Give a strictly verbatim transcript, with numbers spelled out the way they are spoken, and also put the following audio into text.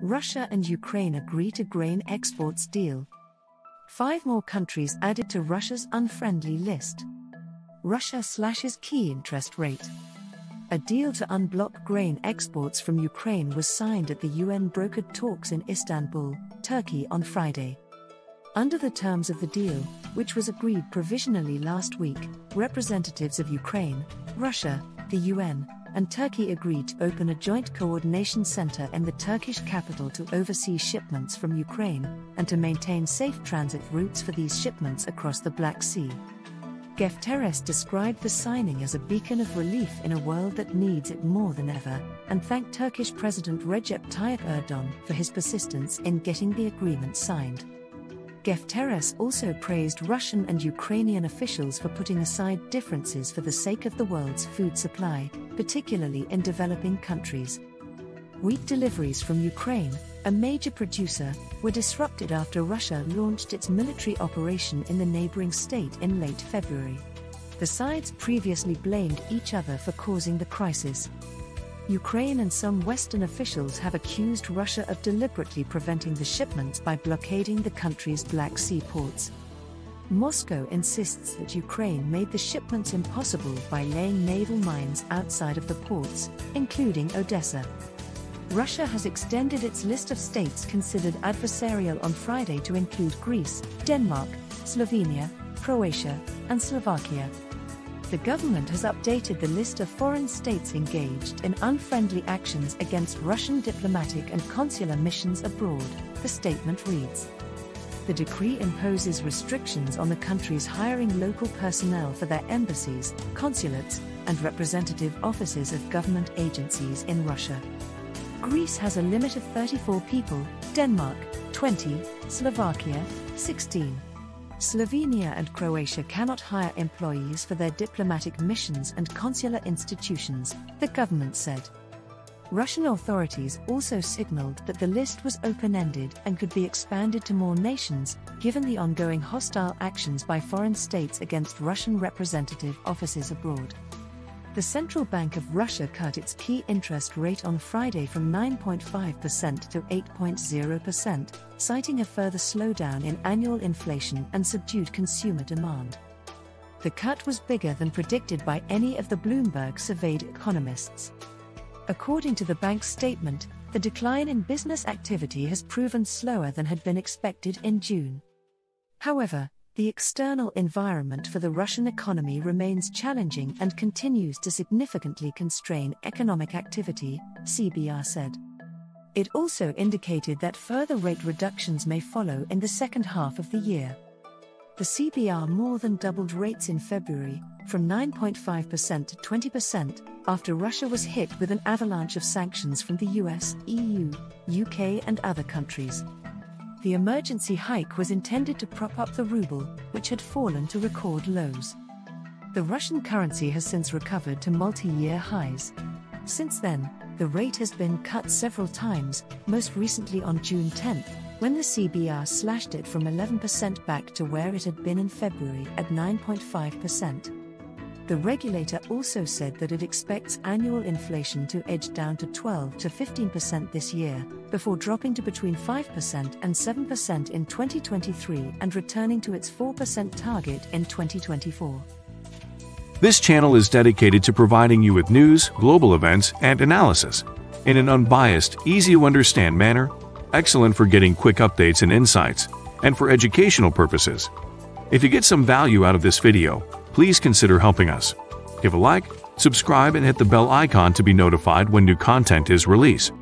Russia and Ukraine agree to grain exports deal. Five more countries added to Russia's unfriendly list. Russia slashes key interest rate. A deal to unblock grain exports from Ukraine was signed at the U N-brokered talks in Istanbul, Turkey on Friday. Under the terms of the deal, which was agreed provisionally last week, representatives of Ukraine, Russia, the U N, and Turkey agreed to open a joint coordination center in the Turkish capital to oversee shipments from Ukraine, and to maintain safe transit routes for these shipments across the Black Sea. Guterres described the signing as a beacon of relief in a world that needs it more than ever, and thanked Turkish President Recep Tayyip Erdogan for his persistence in getting the agreement signed. Guterres also praised Russian and Ukrainian officials for putting aside differences for the sake of the world's food supply, particularly in developing countries. Wheat deliveries from Ukraine, a major producer, were disrupted after Russia launched its military operation in the neighboring state in late February. The sides previously blamed each other for causing the crisis. Ukraine and some Western officials have accused Russia of deliberately preventing the shipments by blockading the country's Black Sea ports. Moscow insists that Ukraine made the shipments impossible by laying naval mines outside of the ports, including Odessa. Russia has extended its list of states considered adversarial on Friday to include Greece, Denmark, Slovenia, Croatia, and Slovakia. The government has updated the list of foreign states engaged in unfriendly actions against Russian diplomatic and consular missions abroad, the statement reads. The decree imposes restrictions on the countries hiring local personnel for their embassies, consulates, and representative offices of government agencies in Russia. Greece has a limit of thirty-four people, Denmark, twenty, Slovakia, sixteen. Slovenia and Croatia cannot hire employees for their diplomatic missions and consular institutions, the government said. Russian authorities also signaled that the list was open-ended and could be expanded to more nations, given the ongoing hostile actions by foreign states against Russian representative offices abroad. The Central Bank of Russia cut its key interest rate on Friday from nine point five percent to eight point zero percent, citing a further slowdown in annual inflation and subdued consumer demand. The cut was bigger than predicted by any of the Bloomberg surveyed economists. According to the bank's statement, the decline in business activity has proven slower than had been expected in June. However, the external environment for the Russian economy remains challenging and continues to significantly constrain economic activity, C B R said. It also indicated that further rate reductions may follow in the second half of the year. The C B R more than doubled rates in February, from nine point five percent to twenty percent, after Russia was hit with an avalanche of sanctions from the U S, E U, U K, and other countries. The emergency hike was intended to prop up the ruble, which had fallen to record lows. The Russian currency has since recovered to multi-year highs. Since then, the rate has been cut several times, most recently on June tenth, when the C B R slashed it from eleven percent back to where it had been in February at nine point five percent. The regulator also said that it expects annual inflation to edge down to twelve to fifteen percent this year, before dropping to between five percent and seven percent in twenty twenty-three and returning to its four percent target in twenty twenty-four. This channel is dedicated to providing you with news, global events, and analysis in an unbiased, easy-to-understand manner, excellent for getting quick updates and insights, and for educational purposes. If you get some value out of this video, please consider helping us. Give a like, subscribe, and hit the bell icon to be notified when new content is released.